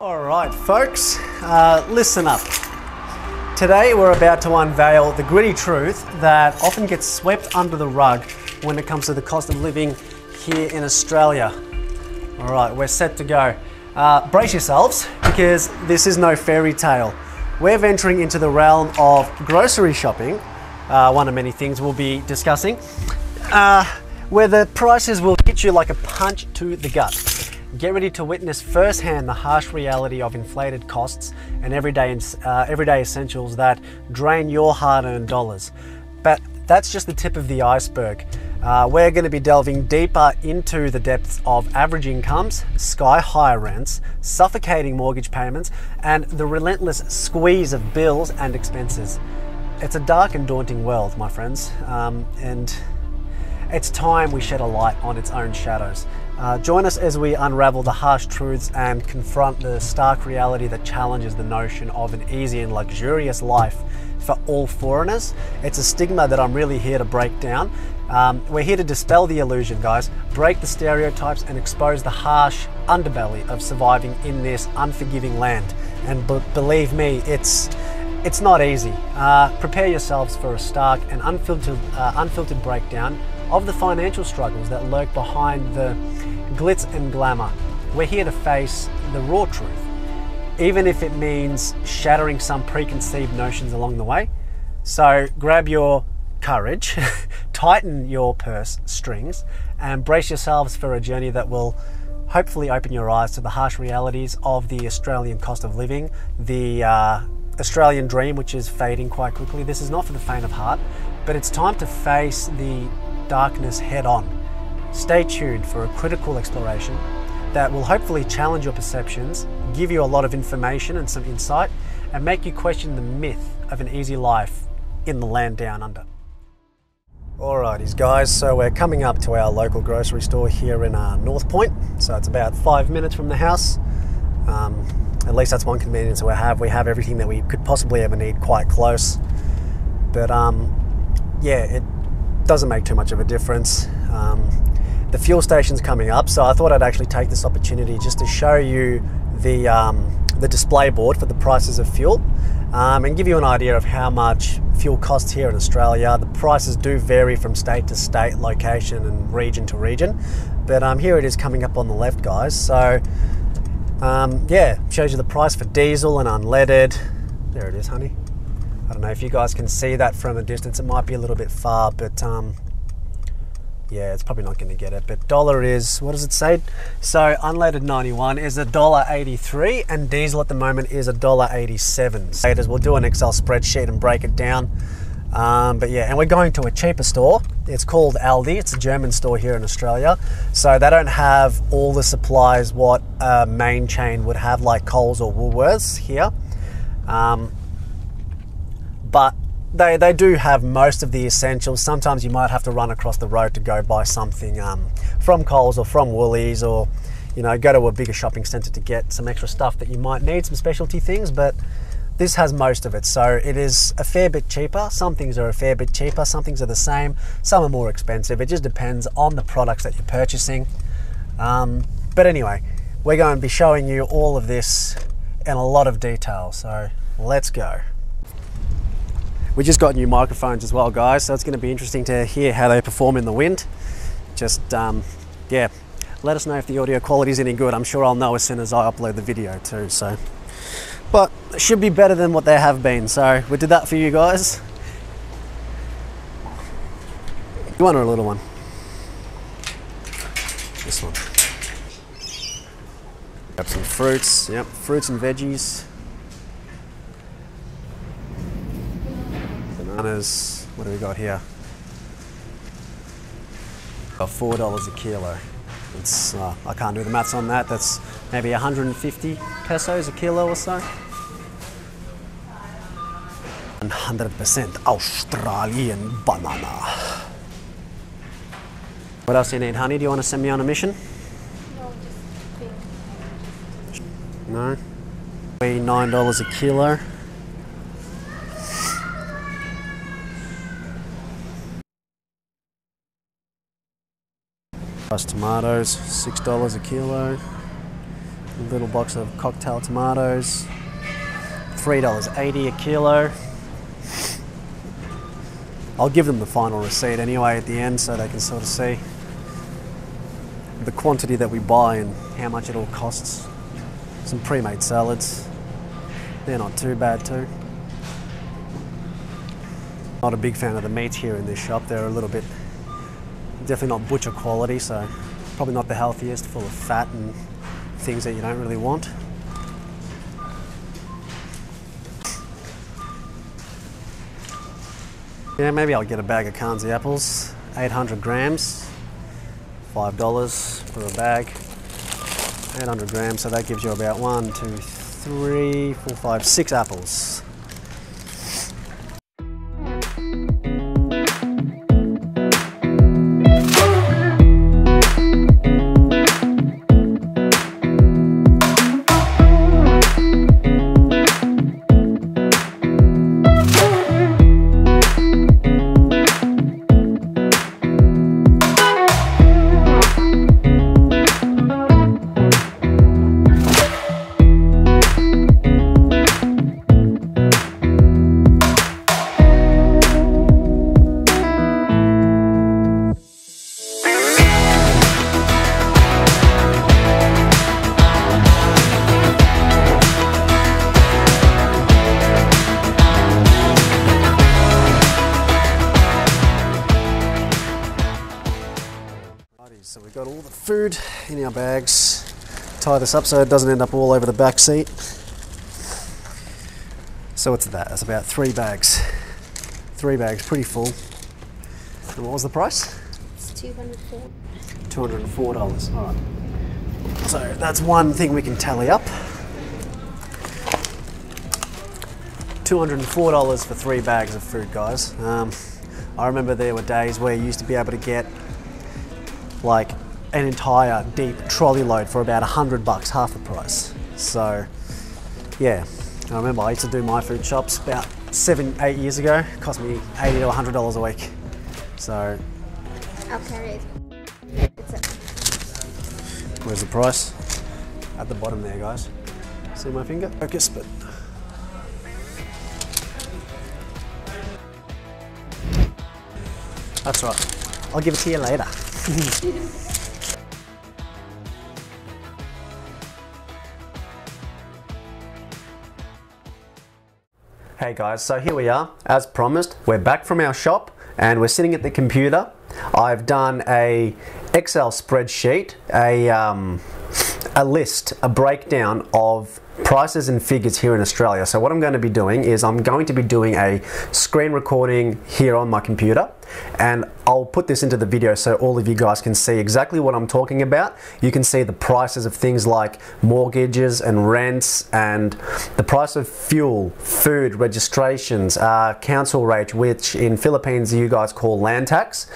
All right, folks, listen up. Today we're about to unveil the gritty truth that often gets swept under the rug when it comes to the cost of living here in Australia. All right, we're set to go. Brace yourselves, because this is no fairy tale. We're venturing into the realm of grocery shopping, one of many things we'll be discussing, where the prices will hit you like a punch to the gut. Get ready to witness firsthand the harsh reality of inflated costs and everyday essentials that drain your hard-earned dollars. But that's just the tip of the iceberg. We're going to be delving deeper into the depths of average incomes, sky-high rents, suffocating mortgage payments, and the relentless squeeze of bills and expenses. It's a dark and daunting world, my friends, and it's time we shed a light on its own shadows. Join us as we unravel the harsh truths and confront the stark reality that challenges the notion of an easy and luxurious life for all foreigners. It's a stigma that I'm really here to break down. We're here to dispel the illusion, guys, break the stereotypes and expose the harsh underbelly of surviving in this unforgiving land. And believe me, it's not easy. Prepare yourselves for a stark and unfiltered breakdown of the financial struggles that lurk behind the glitz and glamour. We're here to face the raw truth, even if it means shattering some preconceived notions along the way. So grab your courage, tighten your purse strings, and brace yourselves for a journey that will hopefully open your eyes to the harsh realities of the Australian cost of living, the Australian dream, which is fading quite quickly. This is not for the faint of heart, but it's time to face the darkness head on. Stay tuned for a critical exploration that will hopefully challenge your perceptions, give you a lot of information and some insight, and make you question the myth of an easy life in the land down under. Alrighties guys, so we're coming up to our local grocery store here in North Point, so it's about 5 minutes from the house. At least that's one convenience we have. We have everything that we could possibly ever need quite close. But yeah, it doesn't make too much of a difference. The fuel station's coming up, so I thought I'd actually take this opportunity just to show you the display board for the prices of fuel, and give you an idea of how much fuel costs here in Australia. The prices do vary from state to state, location and region to region, but here it is coming up on the left, guys. So yeah, shows you the price for diesel and unleaded. There it is, honey. I don't know if you guys can see that from a distance, it might be a little bit far, but yeah, it's probably not going to get it, but dollar is, what does it say? So unleaded 91 is $1.83, and diesel at the moment is $1.87. So we'll do an Excel spreadsheet and break it down. But yeah, and we're going to a cheaper store. It's called Aldi. It's a German store here in Australia. So they don't have all the supplies what a main chain would have, like Coles or Woolworths here. But they do have most of the essentials. Sometimes you might have to run across the road to go buy something from Coles or from Woolies, or you know, go to a bigger shopping centre to get some extra stuff that you might need, some specialty things. But this has most of it, so it is a fair bit cheaper. Some things are a fair bit cheaper, some things are the same, some are more expensive. It just depends on the products that you're purchasing. But anyway, we're going to be showing you all of this in a lot of detail, so let's go. We just got new microphones as well, guys, so it's going to be interesting to hear how they perform in the wind. Just, yeah, let us know if the audio quality is any good. I'm sure I'll know as soon as I upload the video too, so. But it should be better than what they have been. So we did that for you guys. You want a little one? This one. Grab some fruits. Yep, fruits and veggies. Bananas. What do we got here? Got $4 a kilo. It's, I can't do the maths on that. That's maybe 150 pesos a kilo or so. 100% Australian banana. What else do you need, honey? Do you want to send me on a mission? No? $9 a kilo. Plus tomatoes, $6 a kilo. A little box of cocktail tomatoes, $3.80 a kilo. I'll give them the final receipt anyway at the end so they can sort of see the quantity that we buy and how much it all costs. Some pre-made salads, they're not too bad too. Not a big fan of the meats here in this shop, they're a little bit, definitely not butcher quality, so probably not the healthiest, full of fat and things that you don't really want. Yeah, maybe I'll get a bag of Kanzi apples, 800 grams, $5 for a bag, 800 grams, so that gives you about 6 apples. So we've got all the food in our bags. Tie this up so it doesn't end up all over the back seat. So what's that? That's about 3 bags. 3 bags, pretty full. And what was the price? It's $204. $204, all right. So that's one thing we can tally up. $204 for 3 bags of food, guys. I remember there were days where you used to be able to get like an entire deep trolley load for about $100, half the price. So yeah, I remember I used to do my food shops about 7-8 years ago. It cost me $80 to $100 a week. So I'll carry it. It's up. Where's the price? At the bottom there, guys. See my finger? Focus, but that's right. I'll give it to you later. Hey guys, so here we are. As promised, we're back from our shop and we're sitting at the computer. I've done a Excel spreadsheet, a list, a breakdown of prices and figures here in Australia. So what I'm going to be doing is I'm going to be doing a screen recording here on my computer, and I'll put this into the video so all of you guys can see exactly what I'm talking about. You can see the prices of things like mortgages and rents and the price of fuel, food, registrations, council rate, which in Philippines you guys call land tax.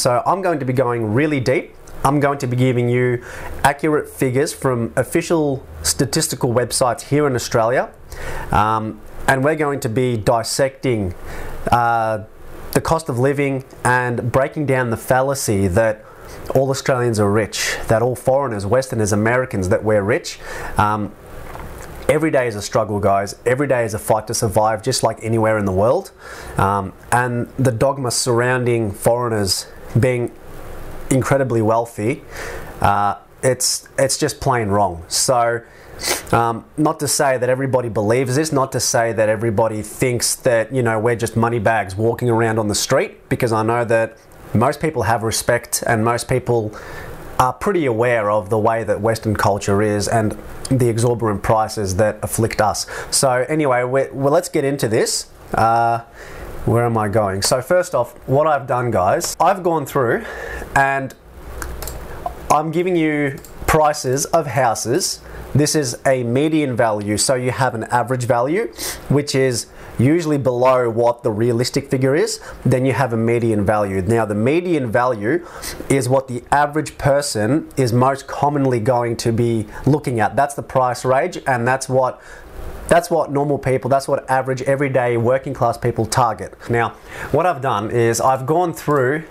So I'm going to be going really deep. I'm going to be giving you accurate figures from official statistical websites here in Australia, and we're going to be dissecting the cost of living and breaking down the fallacy that all Australians are rich, that all foreigners, Westerners, Americans, that we're rich. Every day is a struggle, guys. Every day is a fight to survive, just like anywhere in the world. And the dogma surrounding foreigners being incredibly wealthy, it's just plain wrong. So not to say that everybody believes this, not to say that everybody thinks that, you know, we're just money bags walking around on the street, because I know that most people have respect and most people are pretty aware of the way that Western culture is and the exorbitant prices that afflict us. So anyway, well, let's get into this. Where am I going? So first off, what I've done, guys, I've gone through and I'm giving you prices of houses. This is a median value, so you have an average value, which is usually below what the realistic figure is. Then you have a median value. Now the median value is what the average person is most commonly going to be looking at. That's the price range, and that's what normal people, that's what average, everyday, working class people target. Now, what I've done is I've gone through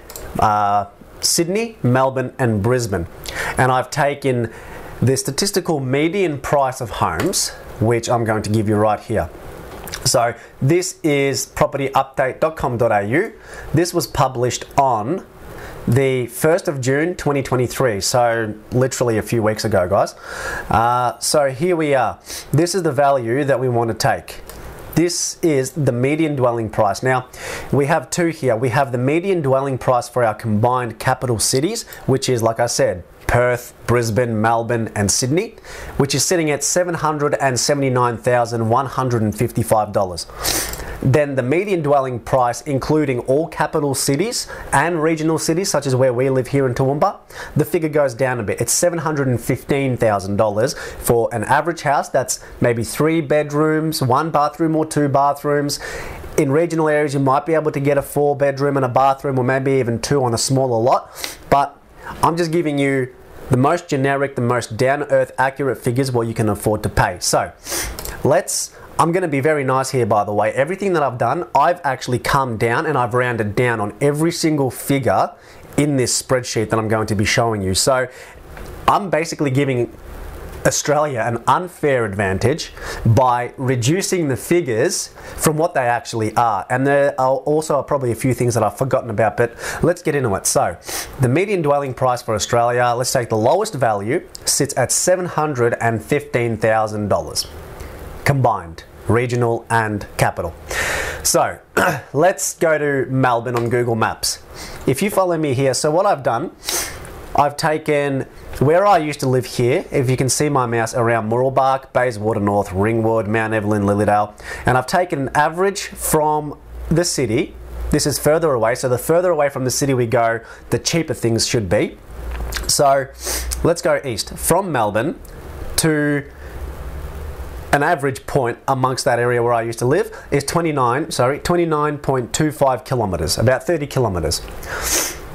Sydney, Melbourne, and Brisbane, and I've taken the statistical median price of homes, which I'm going to give you right here. So this is propertyupdate.com.au. This was published on the 1st of June 2023, so literally a few weeks ago, guys. So here we are. This is the value that we want to take. This is the median dwelling price. Now, we have two here. We have the median dwelling price for our combined capital cities, which is, like I said, Perth, Brisbane, Melbourne and Sydney, which is sitting at $779,155. Then the median dwelling price, including all capital cities and regional cities, such as where we live here in Toowoomba, the figure goes down a bit. It's $715,000 for an average house that's maybe 3 bedrooms, 1 bathroom or 2 bathrooms. In regional areas, you might be able to get a 4 bedroom and a bathroom, or maybe even 2 on a smaller lot, but I'm just giving you the most generic, the most down-to-earth accurate figures what you can afford to pay. So I'm going to be very nice here, by the way. Everything that I've done, I've actually come down and I've rounded down on every single figure in this spreadsheet that I'm going to be showing you. So I'm basically giving Australia an unfair advantage by reducing the figures from what they actually are. And there are also probably a few things that I've forgotten about, but let's get into it. So the median dwelling price for Australia, let's take the lowest value, sits at $715,000 combined, regional and capital. So let's go to Melbourne on Google Maps. If you follow me here, so what I've done, I've taken where I used to live here, if you can see my mouse, around Mooroolbark, Bayswater North, Ringwood, Mount Evelyn, Lilydale, and I've taken an average from the city. This is further away, so the further away from the city we go, the cheaper things should be. So let's go east from Melbourne to an average point amongst that area where I used to live is 29.25 kilometers, about 30 kilometers.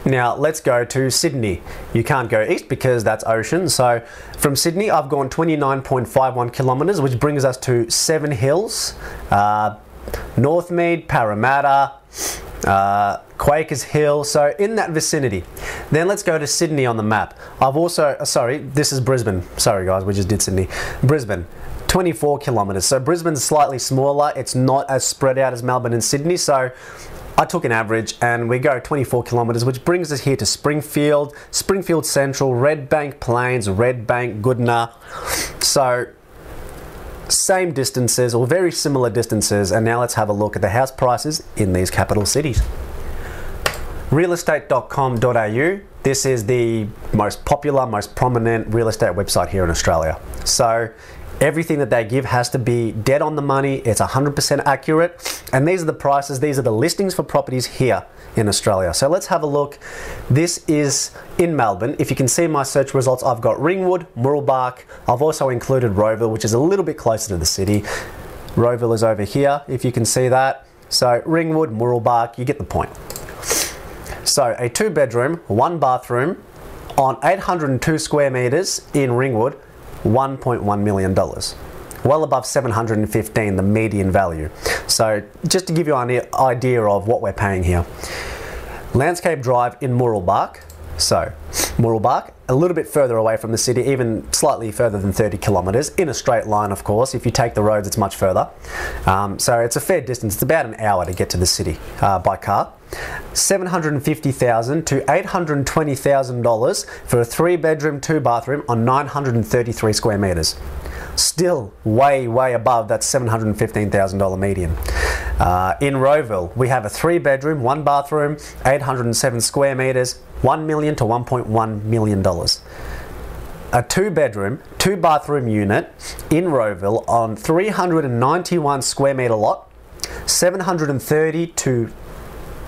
Now let's go to Sydney. You can't go east because that's ocean. So from Sydney, I've gone 29.51 kilometers, which brings us to Seven Hills, Northmead, Parramatta, Quakers Hill. So in that vicinity. Then let's go to Sydney on the map. I've also, sorry, this is Brisbane. Sorry guys, we just did Sydney. Brisbane. 24 kilometers. So Brisbane's slightly smaller. It's not as spread out as Melbourne and Sydney. So I took an average and we go 24 kilometers, which brings us here to Springfield, Springfield Central, Red Bank Plains, Red Bank, Goodna. So same distances or very similar distances. And now let's have a look at the house prices in these capital cities. realestate.com.au. This is the most popular, most prominent real estate website here in Australia. So everything that they give has to be dead on the money. It's 100% accurate. And these are the prices. These are the listings for properties here in Australia. So let's have a look. This is in Melbourne. If you can see my search results, I've got Ringwood, Mooroolbark. I've also included Rowville, which is a little bit closer to the city. Rowville is over here, if you can see that. So Ringwood, Mooroolbark, you get the point. So a 2 bedroom, 1 bathroom on 802 square meters in Ringwood, $1.1 million, well above 715, the median value. So just to give you an idea of what we're paying here. Landscape Drive in Mooroolbark. So Mooroolbark, a little bit further away from the city, even slightly further than 30 kilometers in a straight line, of course. If you take the roads, it's much further. So it's a fair distance. It's about an hour to get to the city by car. $750,000 to $820,000 for a 3 bedroom, 2 bathroom on 933 square meters. Still way, way above that $715,000 median. In Rowville, we have a 3 bedroom, 1 bathroom, 807 square meters, $1 million to $1.1 million. A 2 bedroom, 2 bathroom unit in Rowville on 391 square meter lot, $730,000 to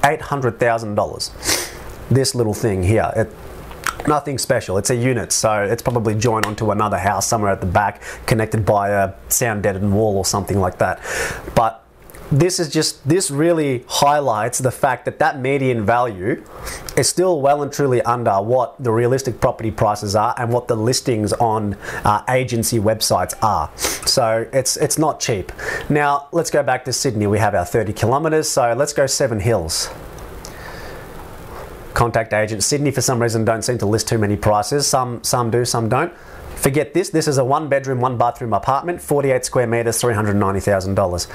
$800,000. This little thing here, nothing special. It's a unit, so it's probably joined onto another house somewhere at the back, connected by a sound deadened wall or something like that. But this really highlights the fact that that median value is still well and truly under what the realistic property prices are and what the listings on agency websites are. So it's not cheap. Now let's go back to Sydney. We have our 30 kilometers. So let's go Seven Hills. Contact agent Sydney for some reason don't seem to list too many prices. Some do, some don't. Forget this. This is a one-bedroom, one-bathroom apartment, 48 square metres, $390,000.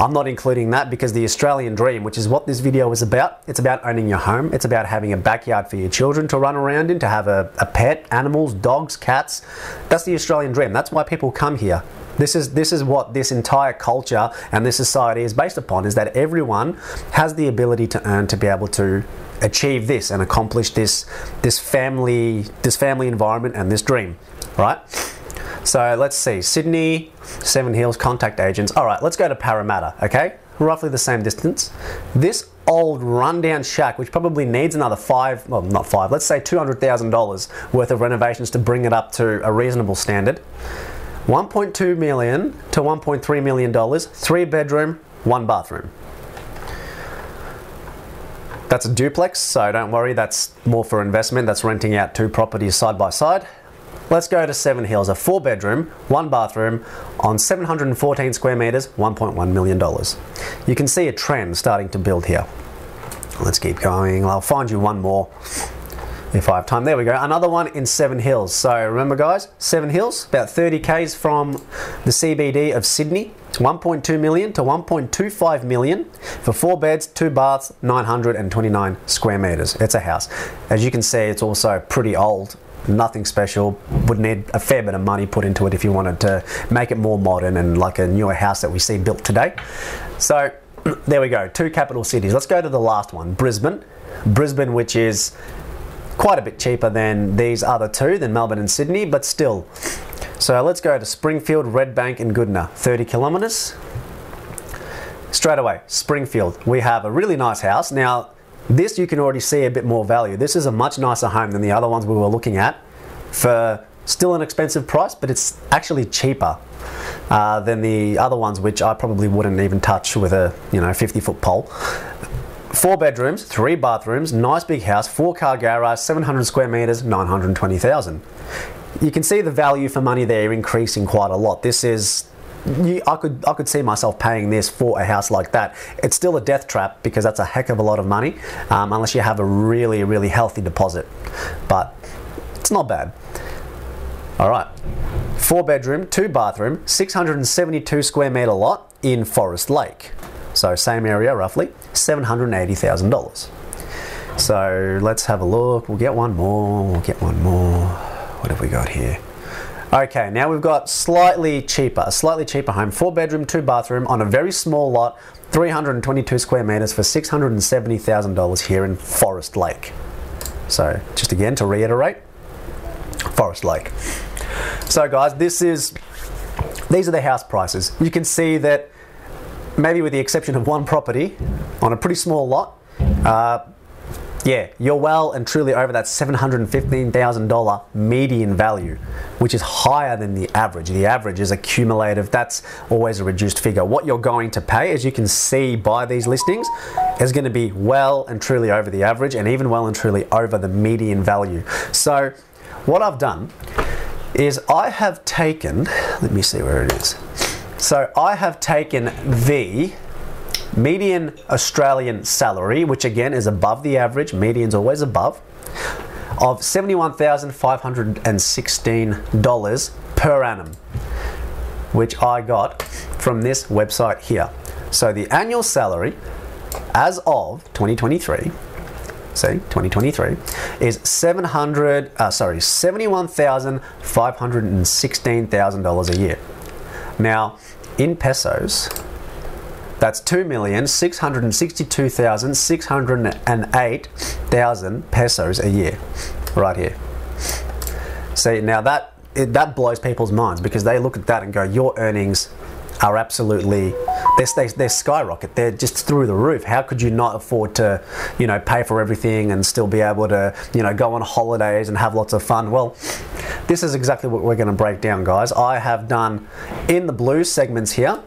I'm not including that because the Australian dream, which is what this video is about, it's about owning your home. It's about having a backyard for your children to run around in, to have a pet, animals, dogs, cats. That's the Australian dream. That's why people come here. This is what this entire culture and this society is based upon, is that everyone has the ability to earn to be able to achieve this and accomplish this family environment and this dream, right? So let's see, Sydney, Seven Hills, contact agents. All right, let's go to Parramatta, okay? Roughly the same distance. This old rundown shack, which probably needs another let's say $200,000 worth of renovations to bring it up to a reasonable standard. $1.2 million to $1.3 million, 3 bedroom, 1 bathroom. That's a duplex, so don't worry, that's more for investment. That's renting out 2 properties side by side. Let's go to Seven Hills, a 4 bedroom, 1 bathroom on 714 square meters, $1.1 million. You can see a trend starting to build here. Let's keep going. I'll find you one more if I have time. There we go, another one in Seven Hills. So remember guys, Seven Hills, about 30 Ks from the CBD of Sydney. It's 1.2 million to 1.25 million for 4 beds, 2 baths, 929 square meters. It's a house. As you can see, it's also pretty old, nothing special. Would need a fair bit of money put into it if you wanted to make it more modern and like a newer house that we see built today. So there we go, 2 capital cities. Let's go to the last one, Brisbane. Brisbane, which is quite a bit cheaper than these other two, than Melbourne and Sydney, but still. So let's go to Springfield, Red Bank and Goodna, 30 kilometers. Straight away, Springfield, we have a really nice house. Now, this you can already see a bit more value. This is a much nicer home than the other ones we were looking at for still an expensive price, but it's actually cheaper than the other ones, which I probably wouldn't even touch with a 50-foot pole. 4 bedrooms, 3 bathrooms, nice big house, 4-car garage, 700 square meters, 920,000. You can see the value for money there increasing quite a lot. This is, I could see myself paying this for a house like that. It's still a death trap because that's a heck of a lot of money, unless you have a really, really healthy deposit. But it's not bad. All right, 4 bedroom, 2 bathroom, 672 square meter lot in Forest Lake. So same area roughly, $780,000. So let's have a look, we'll get one more, What have we got here? Okay, now we've got a slightly cheaper home, 4 bedroom, 2 bathroom on a very small lot, 322 square meters for $670,000 here in Forest Lake. So just again to reiterate, Forest Lake. So guys, these are the house prices. You can see that maybe with the exception of 1 property on a pretty small lot, yeah, you're well and truly over that $715,000 median value, which is higher than the average. The average is accumulative. That's always a reduced figure. What you're going to pay, as you can see by these listings, is going to be well and truly over the average and even well and truly over the median value. So what I've done is I have taken, let me see where it is. So I have taken the median Australian salary, which again is above the average, median's always above, of $71,516 per annum, which I got from this website here. So the annual salary as of 2023, see, 2023, is $71,516 a year. Now, in pesos, that's 2,662,608 pesos a year, right here. See, now that blows people's minds because they look at that and go, your earnings are absolutely, they're skyrocket. They're just through the roof. How could you not afford to, pay for everything and still be able to, go on holidays and have lots of fun? Well, this is exactly what we're going to break down, guys. I have done in the blue segments here,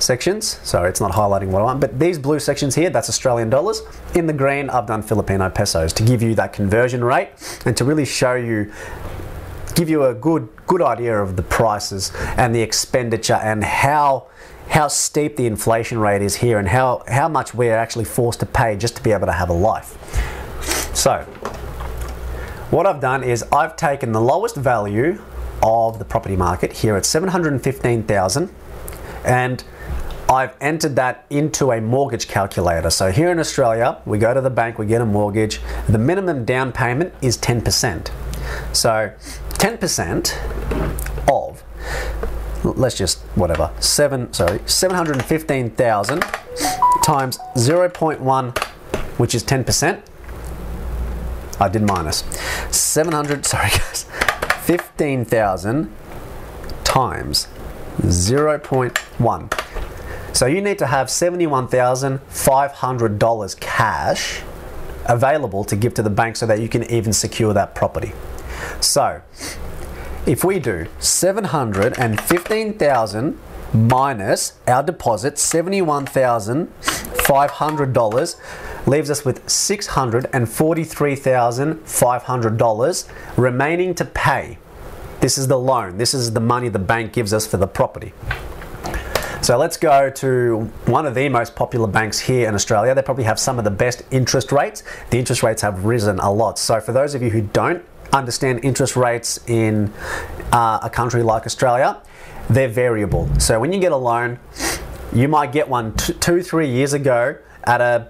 sections, sorry, it's not highlighting what I want, but these blue sections here, that's Australian dollars. In the green, I've done Filipino pesos to give you that conversion rate and to really show you, give you a good idea of the prices and the expenditure and how steep the inflation rate is here and how much we're actually forced to pay just to be able to have a life. So what I've done is I've taken the lowest value of the property market here at 715,000, and I've entered that into a mortgage calculator. So here in Australia, we go to the bank, we get a mortgage. The minimum down payment is 10%. So 10% of, let's just, whatever, 715,000 times 0.1, which is 10%. I did minus. 15,000 times 0.1. So you need to have $71,500 cash available to give to the bank so that you can even secure that property. So if we do 715,000 minus our deposit, $71,500, leaves us with $643,500 remaining to pay. This is the loan. This is the money the bank gives us for the property. So let's go to one of the most popular banks here in Australia. They probably have some of the best interest rates. The interest rates have risen a lot. So for those of you who don't understand interest rates in a country like Australia, they're variable. So when you get a loan, you might get one 2-3 years ago at a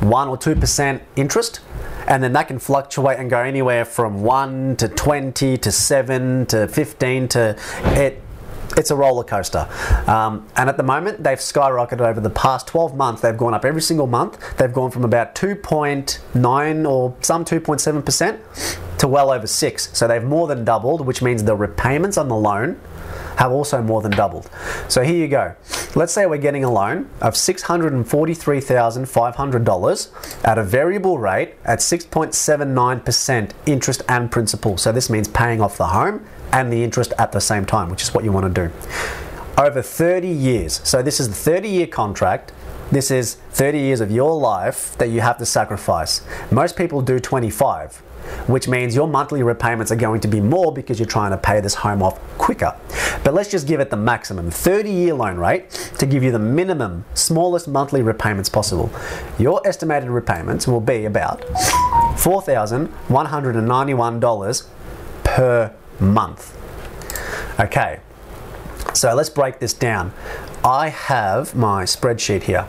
1 or 2% interest, and then that can fluctuate and go anywhere from 1 to 20 to 7 to 15 to 8. It's a roller coaster, and at the moment they've skyrocketed over the past 12 months. They've gone up every single month. They've gone from about 2.9 or some 2.7% to well over 6. So they've more than doubled, which means the repayments on the loan have also more than doubled. So here you go. Let's say we're getting a loan of $643,500 at a variable rate at 6.79% interest and principal. So this means paying off the home and the interest at the same time, which is what you want to do. Over 30 years. So this is the 30-year contract. This is 30 years of your life that you have to sacrifice. Most people do 25, which means your monthly repayments are going to be more because you're trying to pay this home off quicker. But let's just give it the maximum 30-year loan rate to give you the minimum, smallest monthly repayments possible. Your estimated repayments will be about $4,191 per month. Okay, so let's break this down. I have my spreadsheet here.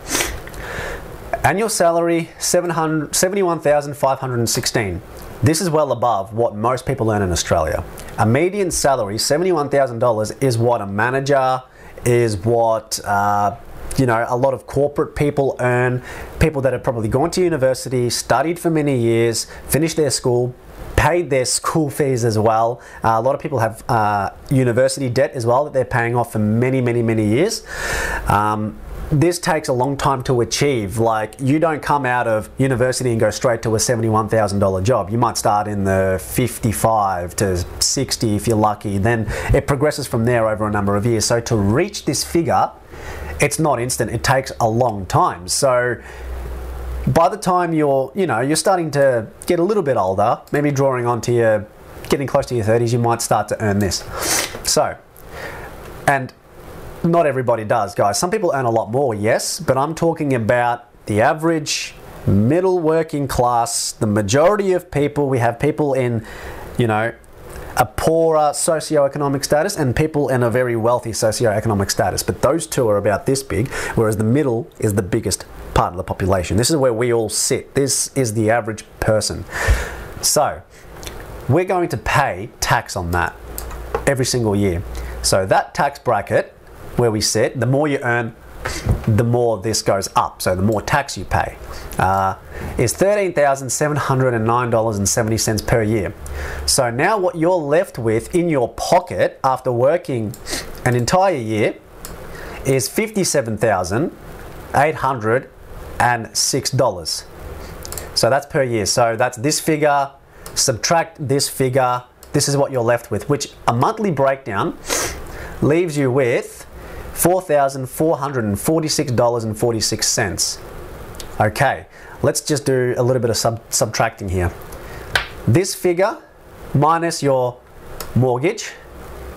Annual salary, $71,516. This is well above what most people earn in Australia. A median salary, $71,000, is what a manager, is what a lot of corporate people earn. People that have probably gone to university, studied for many years, finished their school, paid their school fees as well. A lot of people have university debt as well that they're paying off for many, many, many years. This takes a long time to achieve. Like, you don't come out of university and go straight to a $71,000 job. You might start in the 55 to 60 if you're lucky. Then it progresses from there over a number of years. So to reach this figure, it's not instant. It takes a long time. So by the time you're starting to get a little bit older, maybe drawing on to your, getting close to your 30s, you might start to earn this. So, and not everybody does, guys. Some people earn a lot more, yes, but I'm talking about the average middle working class, the majority of people. We have people in, a poorer socioeconomic status and people in a very wealthy socioeconomic status. But those two are about this big, whereas the middle is the biggest part of the population. This is where we all sit. This is the average person. So we're going to pay tax on that every single year. So that tax bracket where we sit, the more you earn, the more this goes up. So the more tax you pay is $13,709.70 per year. So now what you're left with in your pocket after working an entire year is $57,806. So that's per year. So that's this figure, subtract this figure. This is what you're left with, which a monthly breakdown leaves you with $4,446.46. Okay, let's just do a little bit of subtracting here. This figure minus your mortgage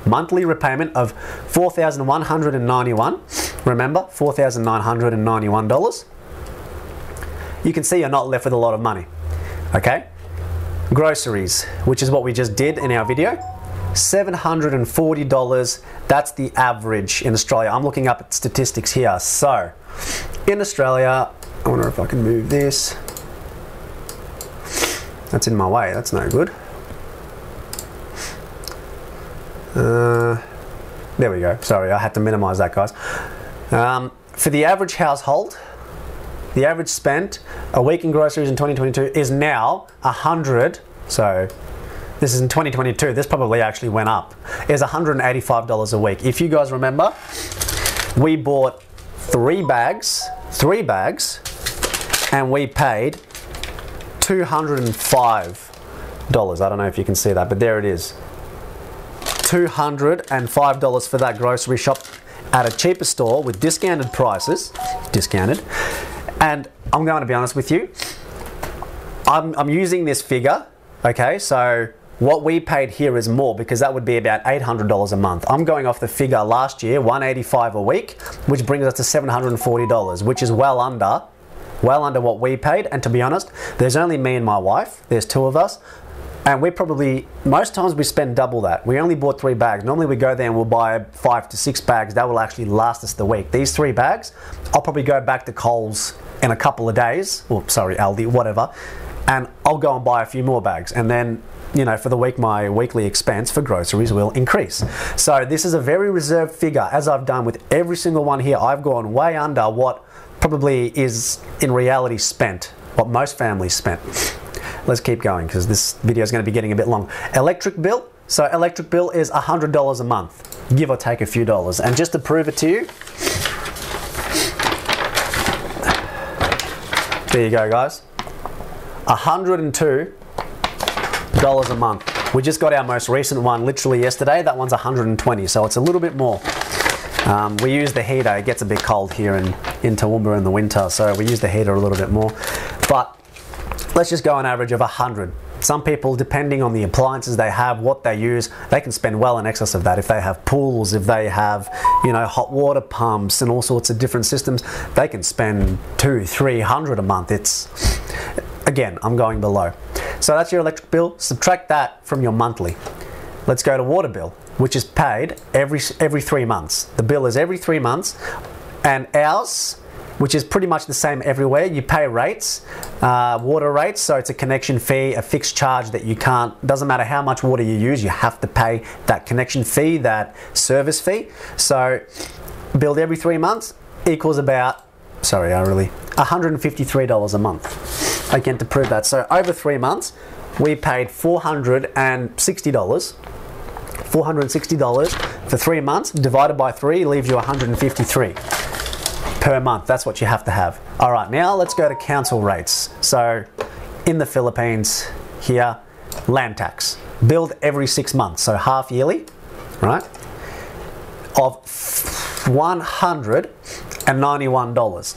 monthly repayment of $4,191. Remember, $4,991. You can see you're not left with a lot of money. Okay, groceries, which is what we just did in our video, $740, that's the average in Australia. I'm looking up at statistics here. So in Australia, I wonder if I can move this. That's in my way, that's no good. There we go, sorry, I had to minimize that, guys. For the average household, the average spent a week in groceries in 2022 is now 100, so this is in 2022, this probably actually went up, is $185 a week. If you guys remember, we bought three bags, and we paid $205. I don't know if you can see that, but there it is. $205 for that grocery shop at a cheaper store with discounted prices, and I'm going to be honest with you, I'm using this figure, okay, so what we paid here is more because that would be about $800 a month. I'm going off the figure last year, $185 a week, which brings us to $740, which is well under what we paid. And to be honest, there's only me and my wife, there's two of us, and we probably, most times we spend double that. We only bought three bags. Normally we go there and we'll buy 5 to 6 bags. That will actually last us the week. These three bags, I'll probably go back to Coles in a couple of days, or sorry, Aldi, whatever, and I'll go and buy a few more bags. And then, you know, for the week, my weekly expense for groceries will increase. So this is a very reserved figure. As I've done with every single one here, I've gone way under what probably is in reality spent, what most families spent. Let's keep going because this video is going to be getting a bit long. Electric bill. So electric bill is $100 a month, give or take a few dollars. And just to prove it to you, there you go, guys. $102 a month. We just got our most recent one literally yesterday. That one's $120, so it's a little bit more. We use the heater. It gets a bit cold here in Toowoomba in the winter, so we use the heater a little bit more. But let's just go an average of 100. Some people, depending on the appliances they have, what they use, they can spend well in excess of that. If they have pools, if they have, you know, hot water pumps and all sorts of different systems, they can spend $200-300 a month. It's, again, I'm going below. So that's your electric bill. Subtract that from your monthly. Let's go to water bill, which is paid every 3 months. The bill is every 3 months, and ours, which is pretty much the same everywhere. You pay rates, water rates, so it's a connection fee, a fixed charge that you can't, doesn't matter how much water you use, you have to pay that connection fee, that service fee. So billed every 3 months equals about, sorry, I really, $153 a month. Again, to prove that. So over 3 months, we paid $460 for 3 months, divided by 3, leaves you 153. Per month, that's what you have to have. All right, now let's go to council rates. So in the Philippines here, land tax, billed every 6 months, so half yearly, right, of $191.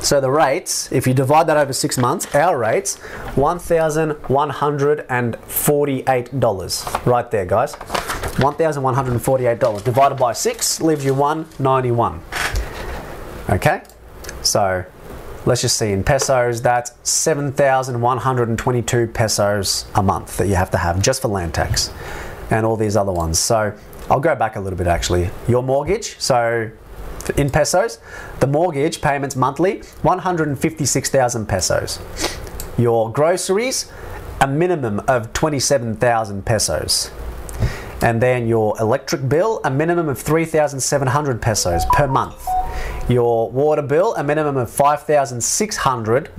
So the rates, if you divide that over 6 months, our rates, $1,148 right there, guys. $1,148 divided by 6 leaves you $191. Okay, so let's just see in pesos, that's 7,122 pesos a month that you have to have just for land tax and all these other ones. So I'll go back a little bit actually. Your mortgage, so in pesos, the mortgage payments monthly, 156,000 pesos. Your groceries, a minimum of 27,000 pesos. And then your electric bill, a minimum of 3,700 pesos per month. Your water bill, a minimum of 5,700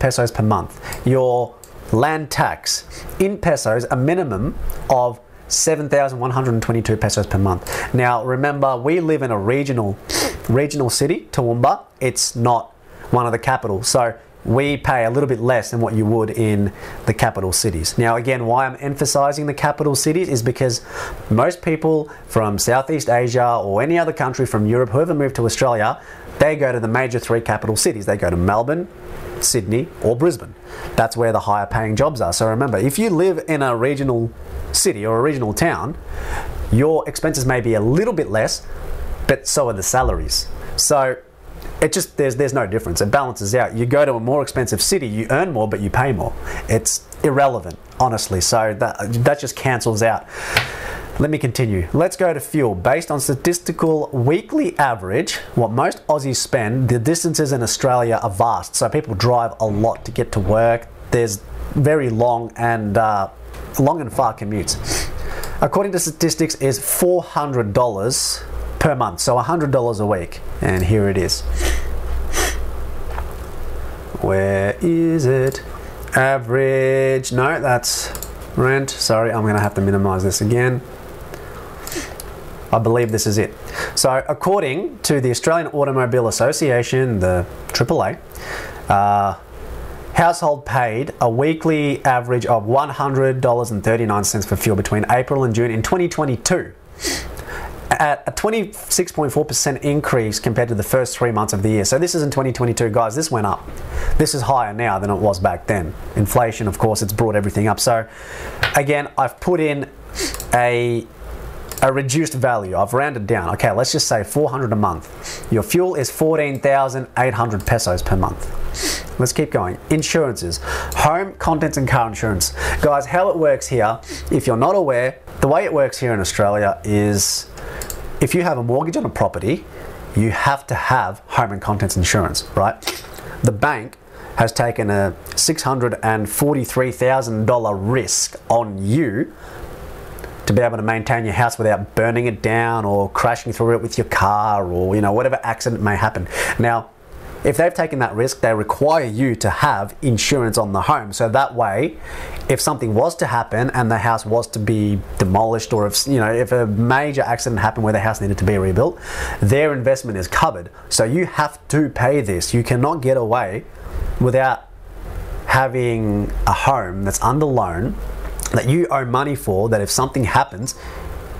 pesos per month. Your land tax, in pesos, a minimum of 7,122 pesos per month. Now, remember, we live in a regional city, Toowoomba. It's not one of the capitals. So we pay a little bit less than what you would in the capital cities. Now again, why I'm emphasizing the capital cities is because most people from Southeast Asia or any other country from Europe who ever moved to Australia, they go to the major 3 capital cities. They go to Melbourne, Sydney or Brisbane. That's where the higher paying jobs are. So remember, if you live in a regional city or a regional town, your expenses may be a little bit less, but so are the salaries. So it just, there's no difference. It balances out. You go to a more expensive city, you earn more, but you pay more. It's irrelevant, honestly. So that just cancels out. Let me continue. Let's go to fuel. Based on statistical weekly average, what most Aussies spend, the distances in Australia are vast. So people drive a lot to get to work. There's very long and far commutes. According to statistics, is $400 per month, so $100 a week. And here it is. Where is it? Average, no, that's rent. Sorry, I'm gonna have to minimize this again. I believe this is it. So according to the Australian Automobile Association, the AAA, household paid a weekly average of $100.39 for fuel between April and June in 2022, at a 26.4% increase compared to the first 3 months of the year. So this is in 2022, guys. This went up. This is higher now than it was back then. Inflation, of course, it's brought everything up. So again, I've put in a reduced value. I've rounded down. Okay, let's just say 400 a month. Your fuel is 14,800 pesos per month. Let's keep going. Insurances, home, contents and car insurance. Guys, how it works here, if you're not aware, the way it works here in Australia is if you have a mortgage on a property, you have to have home and contents insurance, right? The bank has taken a $643,000 risk on you to be able to maintain your house without burning it down or crashing through it with your car or, you know, whatever accident may happen. Now, if they've taken that risk, they require you to have insurance on the home. So that way, if something was to happen and the house was to be demolished, or if, you know, if a major accident happened where the house needed to be rebuilt, their investment is covered. So you have to pay this. You cannot get away without having a home that's under loan that you owe money for, that if something happens,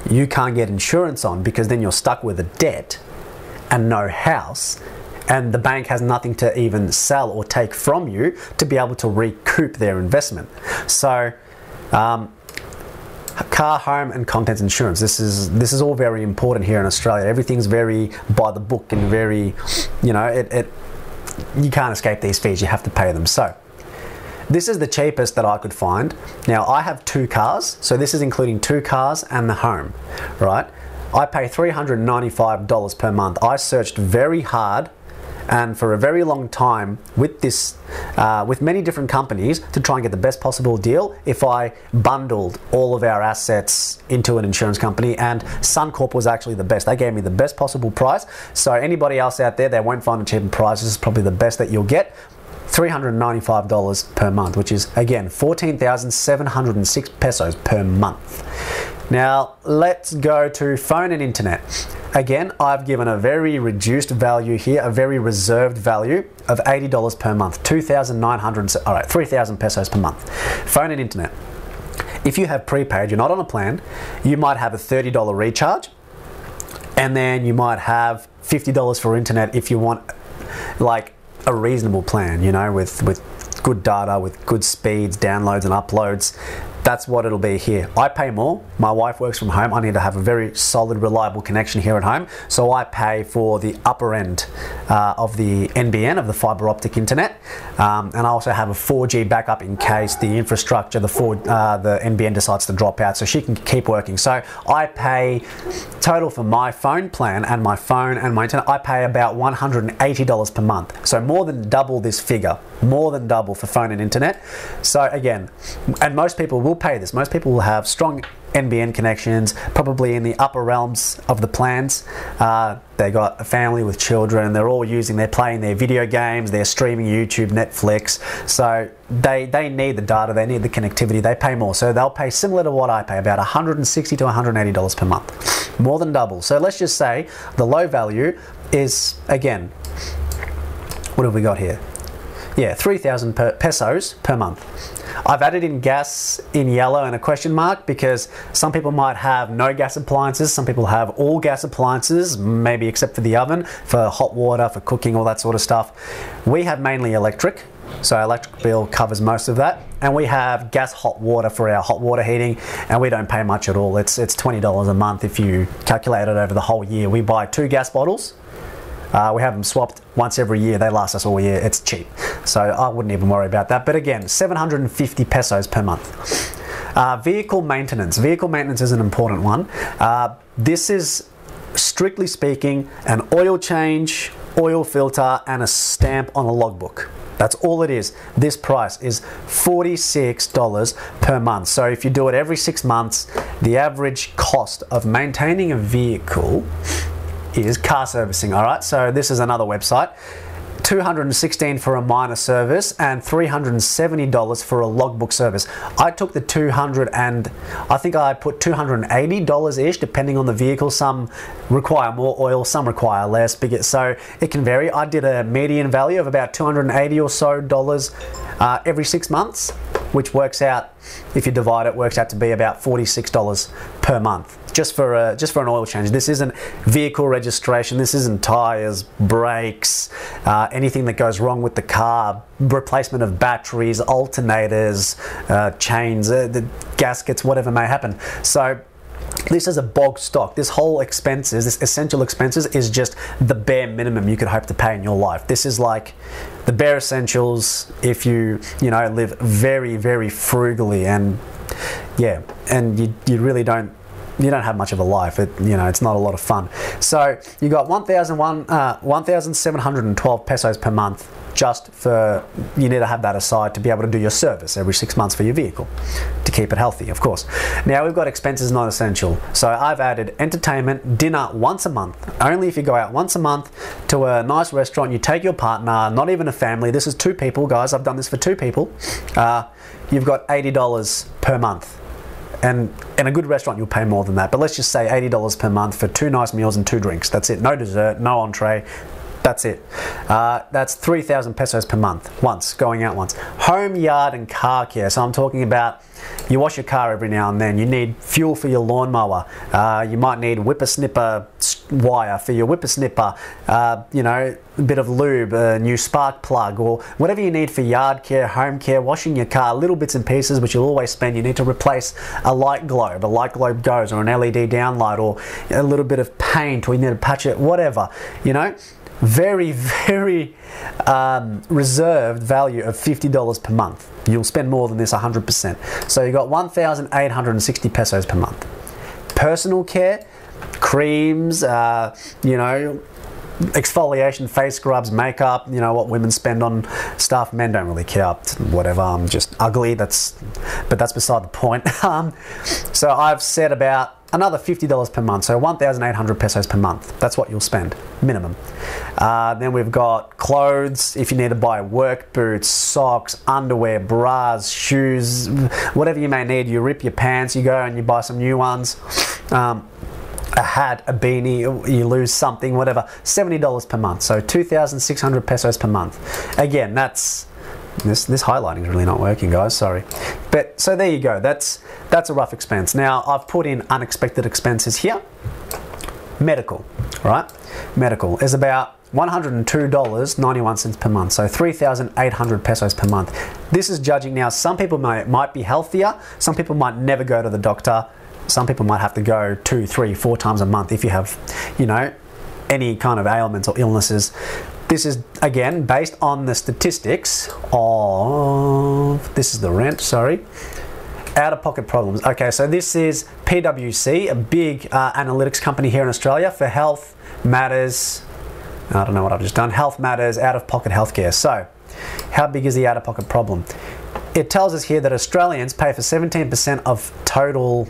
you can't get insurance on, because then you're stuck with a debt and no house. And the bank has nothing to even sell or take from you to be able to recoup their investment. So car, home and contents insurance, this is all very important here in Australia. Everything's very by the book and very, you know, you can't escape these fees, you have to pay them. So this is the cheapest that I could find. Now I have two cars, so this is including two cars and the home, right? I pay $395 per month. I searched very hard and for a very long time with this, with many different companies to try and get the best possible deal if I bundled all of our assets into an insurance company, and Suncorp was actually the best. They gave me the best possible price. So anybody else out there, they won't find a cheaper price. This is probably the best that you'll get. $395 per month, which is again 14,706 pesos per month. Now let's go to phone and internet. Again, I've given a very reduced value here, a very reserved value of $80 per month, 2,900, all right, 3,000 pesos per month. Phone and internet. If you have prepaid, you're not on a plan, you might have a $30 recharge, and then you might have $50 for internet if you want like a reasonable plan, you know, with good data, with good speeds, downloads and uploads. That's what it'll be here. I pay more. My wife works from home. I need to have a very solid, reliable connection here at home. So I pay for the upper end of the NBN, of the fiber optic internet. And I also have a 4G backup in case the infrastructure, the NBN decides to drop out, so she can keep working. So I pay total for my phone plan and my phone and my internet, I pay about $180 per month. So more than double this figure, more than double for phone and internet. So again, and most people will pay this. Most people will have strong NBN connections, probably in the upper realms of the plans. They got a family with children, they're all using, they're playing their video games, they're streaming YouTube, Netflix. So they need the data, they need the connectivity, they pay more. So they'll pay similar to what I pay, about $160 to $180 per month, more than double. So let's just say the low value is, again, what have we got here? Yeah, 3,000 pesos per month. I've added in gas in yellow and a question mark because some people might have no gas appliances, some people have all gas appliances, maybe except for the oven, for hot water, for cooking, all that sort of stuff. We have mainly electric, so our electric bill covers most of that, and we have gas hot water for our hot water heating, and we don't pay much at all. It's $20 a month if you calculate it over the whole year. We buy two gas bottles We have them swapped once every year. They last us all year. It's cheap. So I wouldn't even worry about that. But again, 750 pesos per month. Vehicle maintenance. Vehicle maintenance is an important one. This is, strictly speaking, an oil change, oil filter, and a stamp on a logbook. That's all it is. This price is $46 per month. So if you do it every 6 months, the average cost of maintaining a vehicle is car servicing. All right, so this is another website. $216 for a minor service and $370 for a logbook service. I took the 200 and I think I put $280-ish depending on the vehicle. Some require more oil, some require less, so it can vary. I did a median value of about $280 or so every 6 months, which works out, if you divide it, works out to be about $46 per month. Just for an oil change. This isn't vehicle registration, this isn't tires, brakes, anything that goes wrong with the car, replacement of batteries, alternators, chains, the gaskets, whatever may happen. So this is a bog stock. This whole expenses, this essential expenses is just the bare minimum you could hope to pay in your life. This is like the bare essentials if you live very, very frugally and yeah, and you really don't, you don't have much of a life. It's not a lot of fun. So you got 1,712 pesos per month just for, you need to have that aside to be able to do your service every 6 months for your vehicle to keep it healthy, of course. Now we've got expenses not essential. So I've added entertainment, dinner once a month. Only if you go out once a month to a nice restaurant, you take your partner, not even a family. This is 2 people, guys. I've done this for 2 people. You've got $80 per month. And in a good restaurant, you'll pay more than that. But let's just say $80 per month for 2 nice meals and 2 drinks. That's it. No dessert, no entree. That's it. That's 3,000 pesos per month. Once, going out once. Home, yard, and car care. So I'm talking about, you wash your car every now and then. You need fuel for your lawnmower. You might need whippersnipper wire for your whippersnipper. A bit of lube, a new spark plug, or whatever you need for yard care, home care, washing your car, little bits and pieces which you'll always spend. You need to replace a light globe. A light globe goes, or an LED downlight, or a little bit of paint, or you need to patch it, whatever, you know. Very, very reserved value of $50 per month. You'll spend more than this 100%. So you got 1,860 pesos per month. Personal care, creams, exfoliation, face scrubs, makeup, you know what women spend on stuff. Men don't really care, whatever, I'm just ugly, but that's beside the point. So I've said about another $50 per month, so 1,800 pesos per month. That's what you'll spend, minimum. Then we've got clothes, if you need to buy work boots, socks, underwear, bras, shoes, whatever you may need. You rip your pants, you go and you buy some new ones. A hat, a beanie, you lose something, whatever. $70 per month, so 2,600 pesos per month. Again, that's... This highlighting is really not working, guys, sorry. But so there you go, that's a rough expense. Now I've put in unexpected expenses here. Medical, right? Medical is about $102.91 per month, so 3,800 pesos per month. This is judging now, some people might be healthier, some people might never go to the doctor, some people might have to go 2, 3, 4 times a month if you have, any kind of ailments or illnesses. This is, again, based on the statistics of, this is the rent, sorry, out-of-pocket problems. Okay, so this is PwC, a big analytics company here in Australia for health matters. I don't know what I've just done. Health matters, out-of-pocket healthcare. So how big is the out-of-pocket problem? It tells us here that Australians pay for 17% of total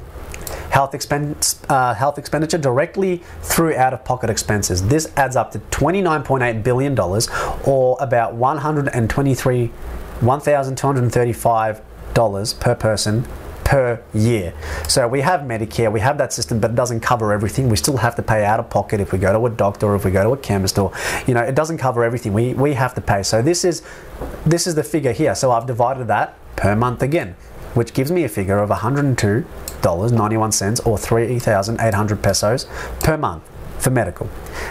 health expenditure directly through out-of-pocket expenses. This adds up to $29.8 billion, or about $1,235 per person per year. So we have Medicare, we have that system, but it doesn't cover everything. We still have to pay out-of-pocket if we go to a doctor, or if we go to a chemist, or, it doesn't cover everything. We have to pay. So this is the figure here. So I've divided that per month again, which gives me a figure of $102.91 or 3,800 pesos per month for medical.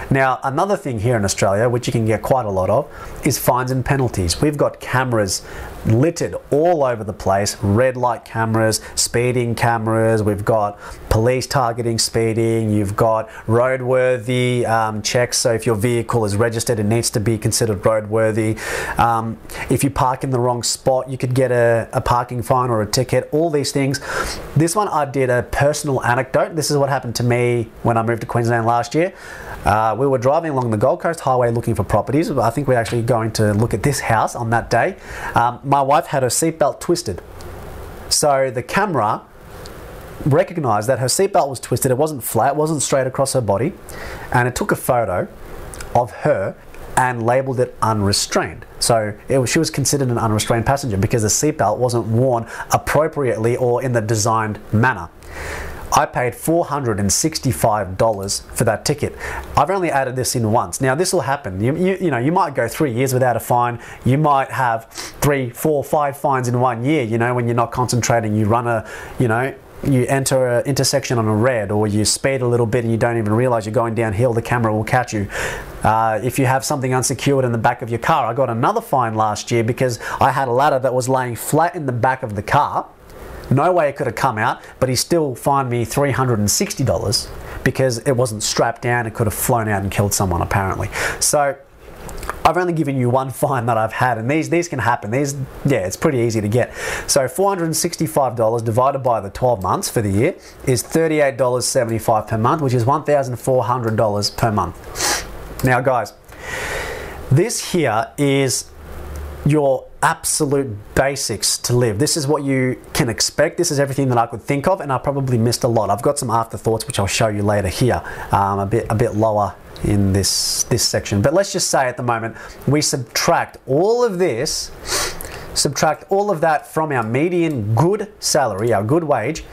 Now, another thing here in Australia, which you can get quite a lot of, is fines and penalties. We've got cameras littered all over the place, red light cameras, speeding cameras, we've got police targeting speeding, you've got roadworthy checks, so if your vehicle is registered, it needs to be considered roadworthy. If you park in the wrong spot, you could get a parking fine or a ticket, all these things. This one I did a personal anecdote. This is what happened to me when I moved to Queensland last year. We were driving along the Gold Coast Highway looking for properties. I think we're actually going to look at this house on that day. My wife had her seatbelt twisted. So the camera recognized that her seatbelt was twisted. It wasn't flat, it wasn't straight across her body. And it took a photo of her and labeled it unrestrained. So she was considered an unrestrained passenger because the seatbelt wasn't worn appropriately or in the designed manner. I paid $465 for that ticket. I've only added this in once. Now this will happen. You might go 3 years without a fine. You might have 3, 4, 5 fines in 1 year. You know, when you're not concentrating, you run a, you know, you enter an intersection on a red, or you speed a little bit and you don't even realize you're going downhill, the camera will catch you. If you have something unsecured in the back of your car, I got another fine last year because I had a ladder that was laying flat in the back of the car. No way it could have come out, but he still fined me $360 because it wasn't strapped down. It could have flown out and killed someone apparently. So I've only given you one fine that I've had, and these can happen. Yeah, it's pretty easy to get. So $465 divided by the 12 months for the year is $38.75 per month, which is $1,400 per month. Now guys, this here is your absolute basics to live. This is what you can expect. This is everything that I could think of, and I probably missed a lot. I've got some afterthoughts which I'll show you later here, a bit lower in this section. But let's just say at the moment we subtract all of this, subtract all of that from our median good salary, our good wage.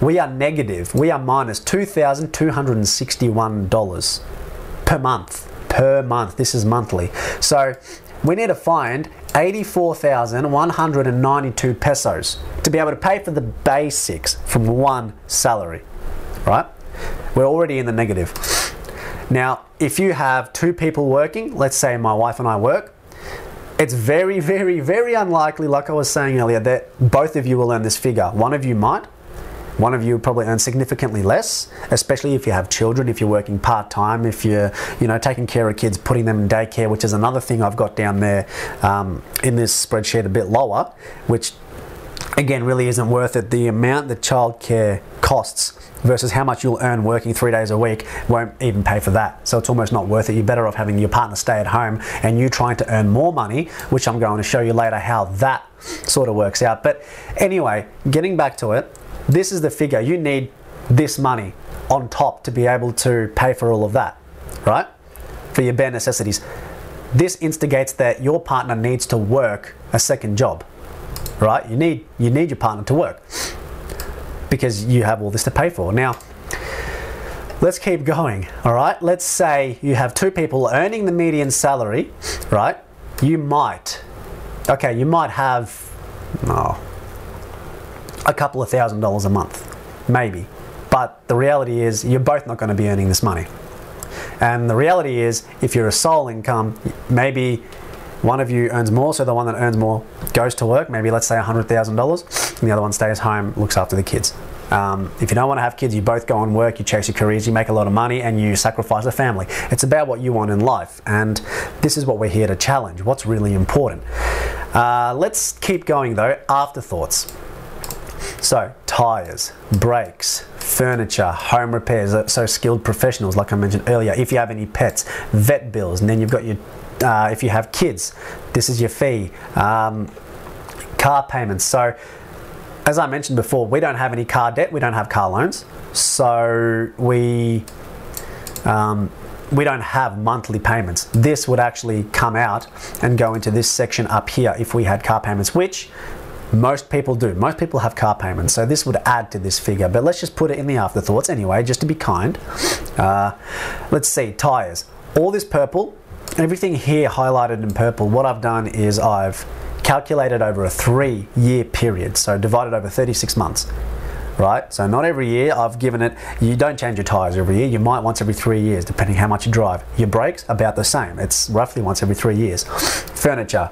We are negative. We are minus $2,261 per month. Per month. This is monthly. So we need to find 84,192 pesos to be able to pay for the basics from one salary, right? We're already in the negative. Now, if you have two people working, let's say my wife and I work, it's very, very, very unlikely, like I was saying earlier, that both of you will earn this figure. One of you might. One of you probably earns significantly less, especially if you have children, if you're working part-time, if you're, you know, taking care of kids, putting them in daycare, which is another thing I've got down there in this spreadsheet a bit lower, which again really isn't worth it. The amount that childcare costs versus how much you'll earn working 3 days a week won't even pay for that. So it's almost not worth it. You're better off having your partner stay at home and you trying to earn more money, which I'm going to show you later how that sort of works out. But anyway, getting back to it, this is the figure. You need this money on top to be able to pay for all of that, right? For your bare necessities. This instigates that your partner needs to work a second job, right? You need your partner to work because you have all this to pay for. Now, let's keep going, all right? Let's say you have two people earning the median salary, right? You might have, a couple of $1,000 a month, maybe. But the reality is you're both not going to be earning this money. And the reality is if you're a sole income, maybe one of you earns more, so the one that earns more goes to work, maybe let's say $100,000, and the other one stays home, looks after the kids. If you don't want to have kids, you both go and work, you chase your careers, you make a lot of money, and you sacrifice a family. It's about what you want in life, and this is what we're here to challenge, what's really important. Let's keep going though, afterthoughts. So tires, brakes, furniture, home repairs, so skilled professionals like I mentioned earlier, if you have any pets, vet bills, and then you've got your, if you have kids, this is your fee, car payments. So as I mentioned before, we don't have any car debt, we don't have car loans, so we don't have monthly payments. This would actually come out and go into this section up here if we had car payments, which most people do. Most people have car payments, so this would add to this figure, but let's just put it in the afterthoughts anyway, just to be kind. Let's see, tires. All this purple, everything here highlighted in purple, what I've done is I've calculated over a 3-year period, so divided over 36 months. right? So not every year. I've given it, you don't change your tyres every year. You might once every 3 years, depending how much you drive. Your brakes, about the same. It's roughly once every 3 years. Furniture.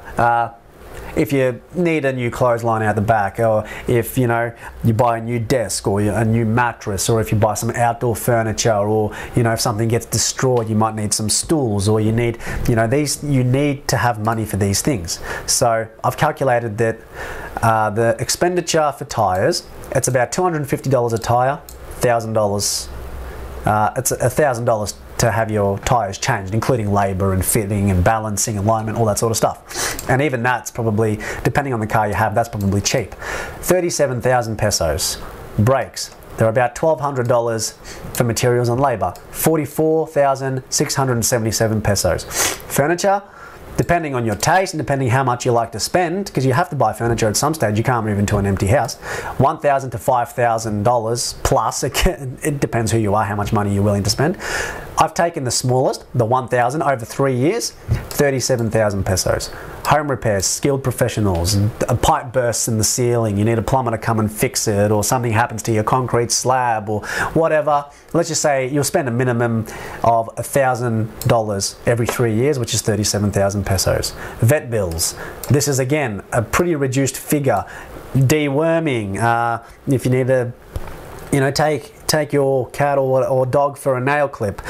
If you need a new clothesline out the back, or if you know you buy a new desk or a new mattress, or if you buy some outdoor furniture, or you know if something gets destroyed, you might need some stools, or you need, you know, these, you need to have money for these things. So I've calculated that the expenditure for tyres, it's about $250 a tyre, $1,000. It's $1,000 to have your tyres changed, including labour and fitting and balancing, alignment, all that sort of stuff. And even that's probably, depending on the car you have, that's probably cheap. 37,000 pesos. Brakes, they're about $1,200 for materials and labour. 44,677 pesos. Furniture, depending on your taste and depending how much you like to spend, because you have to buy furniture at some stage, you can't move into an empty house, $1,000 to $5,000 plus, it depends who you are, how much money you're willing to spend. I've taken the smallest, the $1,000 over 3 years, 37,000 pesos. Home repairs, skilled professionals, a pipe bursts in the ceiling, you need a plumber to come and fix it, or something happens to your concrete slab or whatever. Let's just say you'll spend a minimum of $1,000 every 3 years, which is 37,000 pesos. Vet bills. This is again a pretty reduced figure. Deworming, if you need to, you know, take your cat or dog for a nail clip,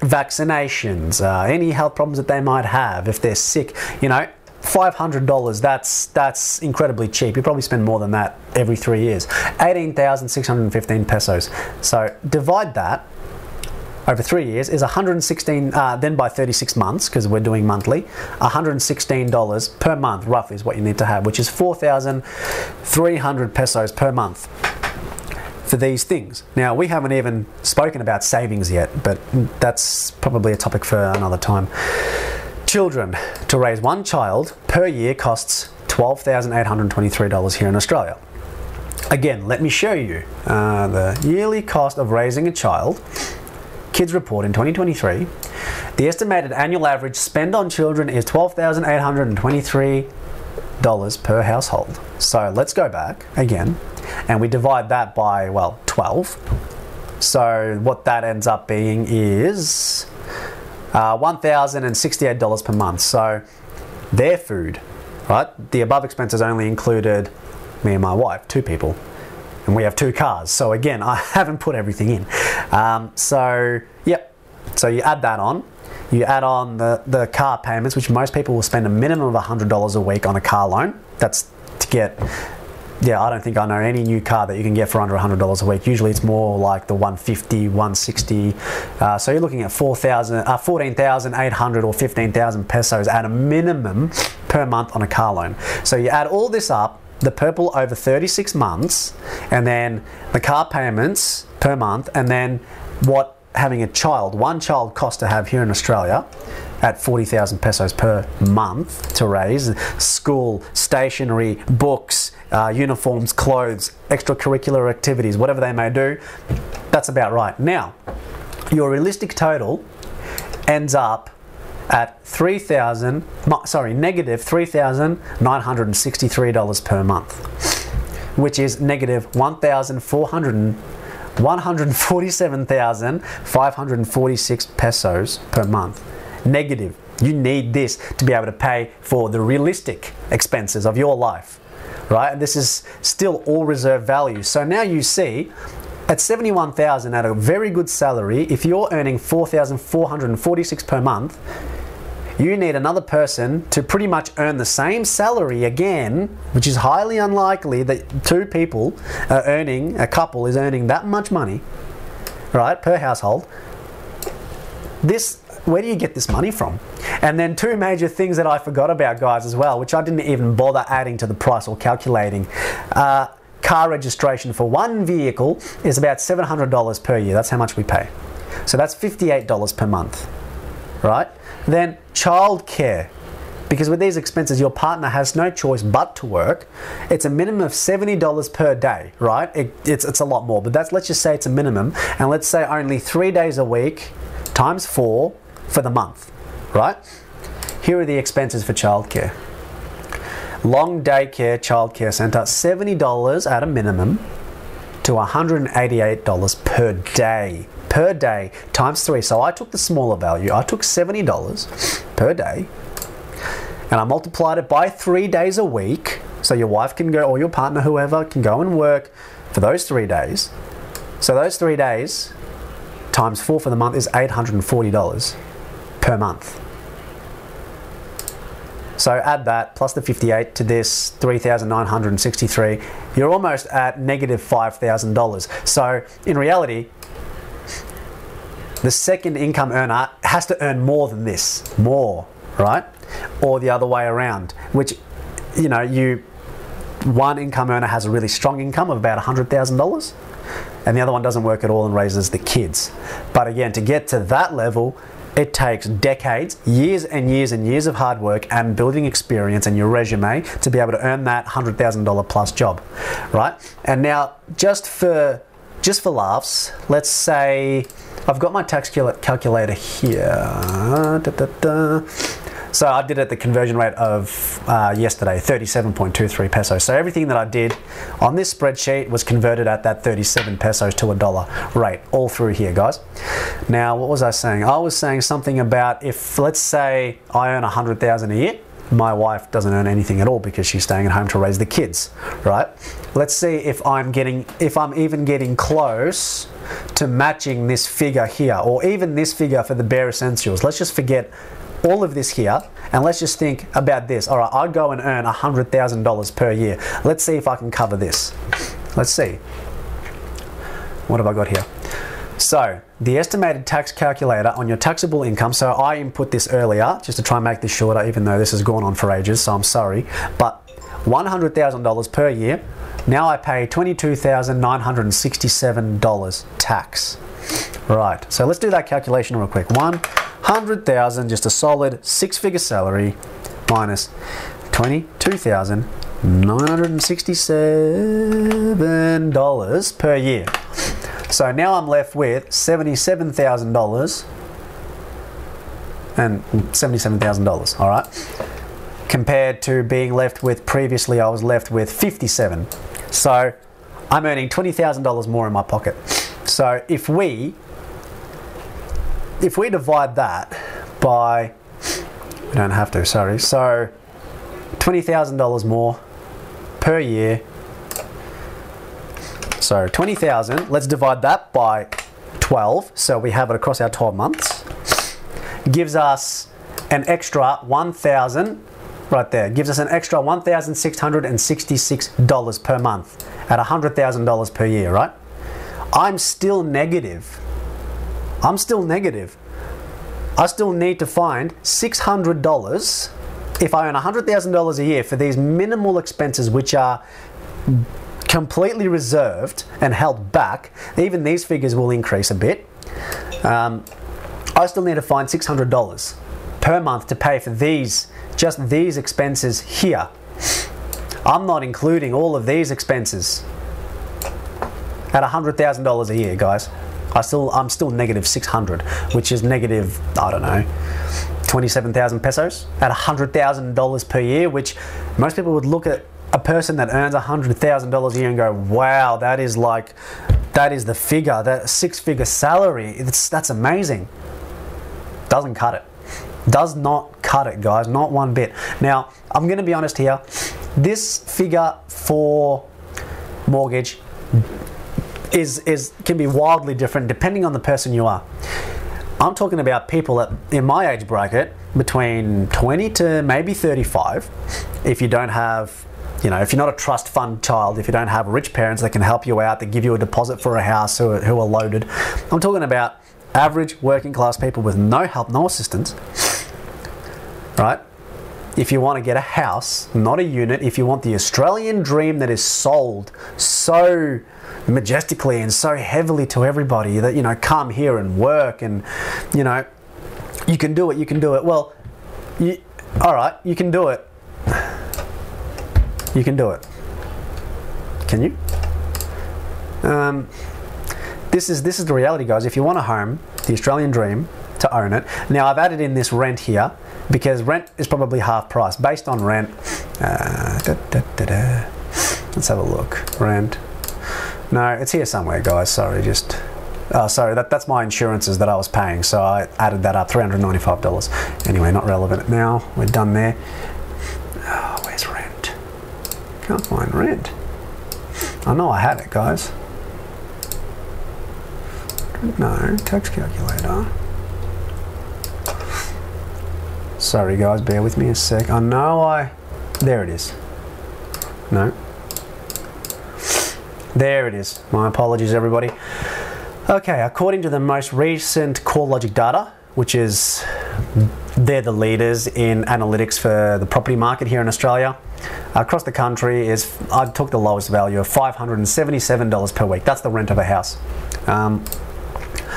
vaccinations, any health problems that they might have if they're sick, you know, $500, that's incredibly cheap. You probably spend more than that every 3 years. 18,615 pesos. So divide that over 3 years is 116, then by 36 months, because we're doing monthly, $116 per month roughly is what you need to have, which is 4,300 pesos per month for these things. Now, we haven't even spoken about savings yet, but that's probably a topic for another time. Children. To raise one child per year costs $12,823 here in Australia. Again, let me show you the yearly cost of raising a child. Kids Report in 2023. The estimated annual average spend on children is $12,823 per household. So let's go back again, and we divide that by, well, 12. So what that ends up being is $1,068 per month. So their food, right? The above expenses only included me and my wife, two people, and we have two cars. So again, I haven't put everything in. So yep, so you add that on. You add on the car payments, which most people will spend a minimum of $100 a week on a car loan. That's to get, yeah, I don't think I know any new car that you can get for under $100 a week. Usually it's more like the 150, 160. So you're looking at 14,800 or 15,000 pesos at a minimum per month on a car loan. So you add all this up, the purple over 36 months, and then the car payments per month, and then what having a child, one child cost to have here in Australia at 40,000 pesos per month to raise. School, stationery, books, uniforms, clothes, extracurricular activities, whatever they may do, that's about right. Now, your realistic total ends up at negative $3,963 per month, which is negative $147,546 pesos per month. Negative. You need this to be able to pay for the realistic expenses of your life, right? And this is still all reserve value. So now you see, at 71,000 at a very good salary, if you're earning 4,446 per month, you need another person to pretty much earn the same salary again, which is highly unlikely that two people are earning, a couple is earning that much money, right, per household. This, where do you get this money from? And then two major things that I forgot about, guys, as well, which I didn't even bother adding to the price or calculating. Car registration for one vehicle is about $700 per year. That's how much we pay. So that's $58 per month, right? Then childcare, because with these expenses your partner has no choice but to work. It's a minimum of $70 per day, right? It's a lot more, but that's, let's just say it's a minimum, and let's say only 3 days a week times 4 for the month, right? Here are the expenses for childcare. Long daycare, childcare centre, $70 at a minimum, to $188 per day times three. So I took the smaller value, I took $70 per day, and I multiplied it by 3 days a week. So your wife can go, or your partner, whoever, can go and work for those 3 days. So those 3 days times four for the month is $840 per month. So add that plus the 58 to this, 3,963. You're almost at negative $5,000. So in reality, the second income earner has to earn more than this, more, right? Or the other way around, which, you know, one income earner has a really strong income of about $100,000, and the other one doesn't work at all and raises the kids. But again, to get to that level, it takes decades, years and years and years of hard work and building experience and your resume to be able to earn that $100,000 plus job, right? And now, just for laughs, let's say I've got my tax calculator here. So I did it at the conversion rate of yesterday, 37.23 pesos. So everything that I did on this spreadsheet was converted at that 37 pesos to a dollar rate, all through here, guys. Now, what was I saying? I was saying something about, if, let's say, I earn $100,000 a year, my wife doesn't earn anything at all because she's staying at home to raise the kids, right? Let's see if I'm even getting close to matching this figure here, or even this figure for the bare essentials. Let's just forget all of this here, and let's just think about this. All right, I go and earn $100,000 per year. Let's see if I can cover this. Let's see. What have I got here? So the estimated tax calculator on your taxable income. So I input this earlier just to try and make this shorter, even though this has gone on for ages, so I'm sorry. But $100,000 per year. Now I pay $22,967 tax. Right, so let's do that calculation real quick. 100,000, just a solid six-figure salary, minus $22,967 per year. So now I'm left with $77,000 and $77,000, all right? Compared to being left with, previously I was left with 57. So I'm earning $20,000 more in my pocket. So if we divide that by, we don't have to, sorry. So $20,000 more per year. So 20,000, let's divide that by 12. So we have it across our 12 months. Gives us an extra 1,000 right there. Gives us an extra $1,666 per month at $100,000 per year, right? I'm still negative. I still need to find $600 if I earn $100,000 a year for these minimal expenses, which are completely reserved and held back. Even these figures will increase a bit. I still need to find $600 per month to pay for these, just these expenses here. I'm not including all of these expenses at $100,000 a year, guys. I'm still negative 600, which is negative, I don't know, 27,000 pesos at $100,000 per year, which most people would look at a person that earns $100,000 a year and go, wow, that is the figure, that six-figure salary, that's amazing. Doesn't cut it. Does not cut it, guys, not one bit. Now, I'm gonna be honest here, this figure for mortgage can be wildly different depending on the person you are. I'm talking about people in my age bracket between 20 to maybe 35. If you don't have, you know, if you're not a trust fund child, if you don't have rich parents that can help you out, that give you a deposit for a house, who are loaded. I'm talking about average working class people with no help, no assistance, right? If you want to get a house, not a unit, if you want the Australian dream that is sold so majestically and so heavily to everybody that, you know, come here and work and, you know, you can do it. Well, all right, you can do it. You can do it. Can you? This is the reality, guys. If you want a home, the Australian dream, to own it. Now, I've added in this rent here because rent is probably half price based on rent. Let's have a look. Rent. No, it's here somewhere, guys. Sorry, just... Oh, sorry, that's my insurances that I was paying, so I added that up, $395. Anyway, not relevant now. We're done there. Oh, where's rent? Can't find rent. I know I had it, guys. No, tax calculator. Sorry, guys, bear with me a sec. I know I... There it is. No. There it is. My apologies, everybody. Okay, according to the most recent CoreLogic data, which is, they're the leaders in analytics for the property market here in Australia, across the country is, I took the lowest value of $577 per week. That's the rent of a house.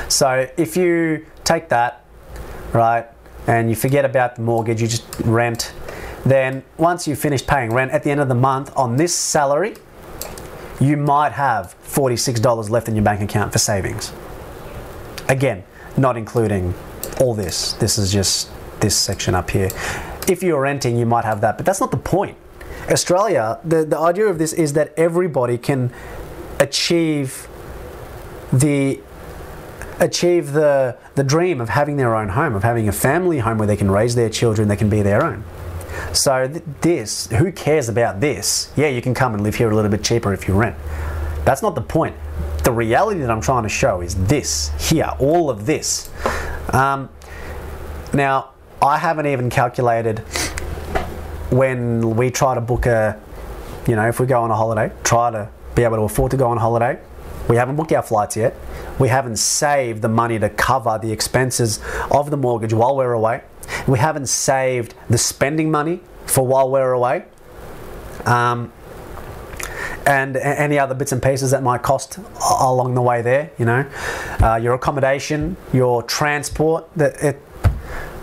So if you take that, right, and you forget about the mortgage, you just rent, then once you finish paying rent at the end of the month on this salary, you might have $46 left in your bank account for savings. Again, not including all this. This is just this section up here. If you're renting, you might have that, but that's not the point. Australia, the idea of this is that everybody can achieve the dream of having their own home, of having a family home where they can raise their children, they can be their own. So this, who cares about this? Yeah, you can come and live here a little bit cheaper if you rent. That's not the point. The reality that I'm trying to show is this here, all of this. Now, I haven't even calculated when we try to book a, you know, if we go on a holiday, try to be able to afford to go on holiday. We haven't booked our flights yet. We haven't saved the money to cover the expenses of the mortgage while we're away. We haven't saved the spending money for while we're away, and any other bits and pieces that might cost along the way there, you know, your accommodation, your transport.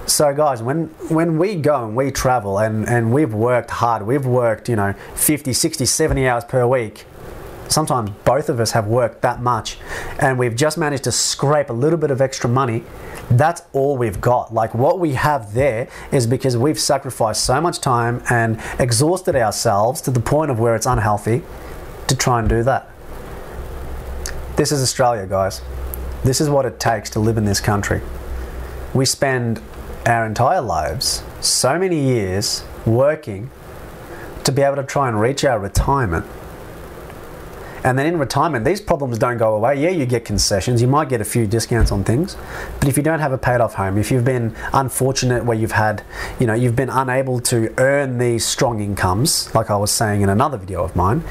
So guys, when we go and we travel and we've worked hard, we've worked, you know, 50, 60, 70 hours per week, sometimes both of us have worked that much, and we've just managed to scrape a little bit of extra money. That's all we've got. Like, what we have there is because we've sacrificed so much time and exhausted ourselves to the point of where it's unhealthy to try and do that. This is Australia, guys. This is what it takes to live in this country. We spend our entire lives, so many years, working to be able to try and reach our retirement. And then in retirement, these problems don't go away. Yeah, you get concessions, you might get a few discounts on things, but if you don't have a paid off home, if you've been unfortunate where you've had, you know, you've been unable to earn these strong incomes, like I was saying in another video of mine,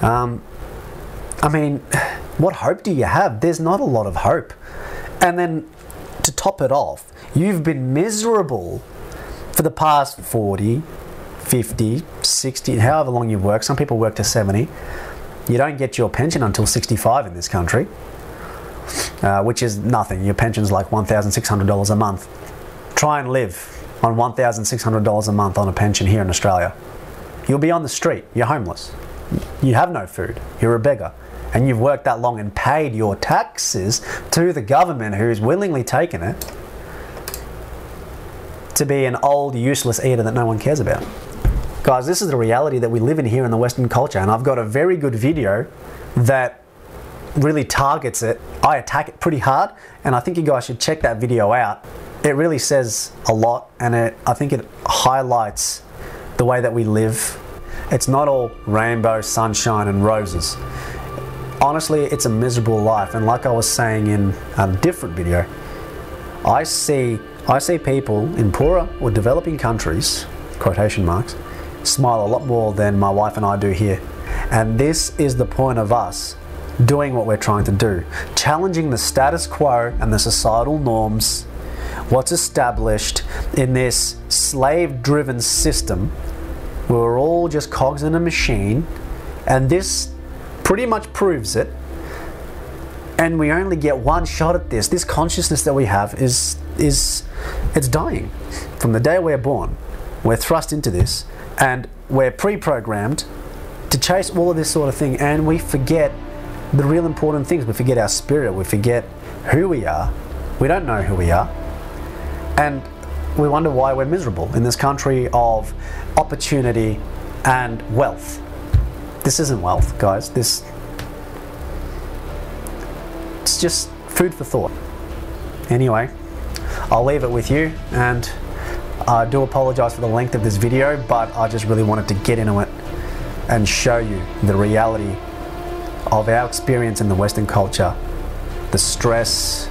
I mean, what hope do you have? There's not a lot of hope. And then to top it off, you've been miserable for the past 40, 50, 60, however long you've worked. Some people work to 70. You don't get your pension until 65 in this country, which is nothing. Your pension's like $1,600 a month. Try and live on $1,600 a month on a pension here in Australia. You'll be on the street, you're homeless, you have no food, you're a beggar, and you've worked that long and paid your taxes to the government, who's willingly taken it to be an old, useless eater that no one cares about. Guys, this is the reality that we live in here in the Western culture, and I've got a very good video that really targets it. I attack it pretty hard, and I think you guys should check that video out. It really says a lot, and I think it highlights the way that we live. It's not all rainbow, sunshine, and roses. Honestly, it's a miserable life, and like I was saying in a different video, I see people in poorer or developing countries, quotation marks, smile a lot more than my wife and I do here. And this is the point of us doing what we're trying to do, challenging the status quo and the societal norms, what's established in this slave-driven system where we're all just cogs in a machine, and this pretty much proves it. And we only get one shot at this. This consciousness that we have is it's dying. From the day we're born, we're thrust into this, and we're pre-programmed to chase all of this sort of thing, and we forget the real important things. We forget our spirit, we forget who we are, we don't know who we are, and we wonder why we're miserable in this country of opportunity and wealth. This isn't wealth, guys. This it's just food for thought. Anyway, I'll leave it with you, and I do apologise for the length of this video, but I just really wanted to get into it and show you the reality of our experience in the Western culture, the stress,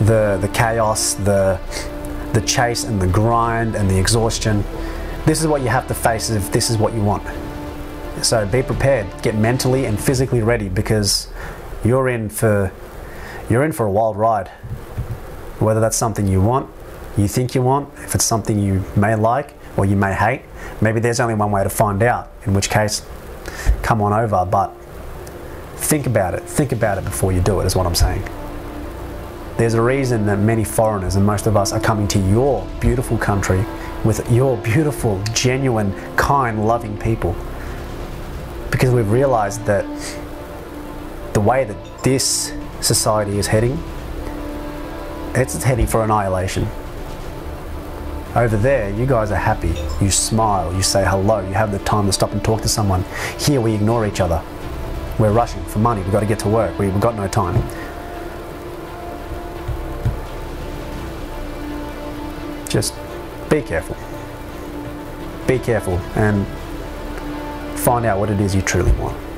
the chaos, the chase and the grind and the exhaustion. This is what you have to face if this is what you want. So be prepared, get mentally and physically ready, because you're in for a wild ride. Whether that's something you want, you think you want, if it's something you may like or you may hate, maybe there's only one way to find out, in which case, come on over, but think about it before you do it, is what I'm saying. There's a reason that many foreigners, and most of us, are coming to your beautiful country with your beautiful, genuine, kind, loving people, because we've realized that the way that this society is heading, it's heading for annihilation. Over there, you guys are happy, you smile, you say hello, you have the time to stop and talk to someone. Here we ignore each other. We're rushing for money, we've got to get to work, we've got no time. Just be careful and find out what it is you truly want.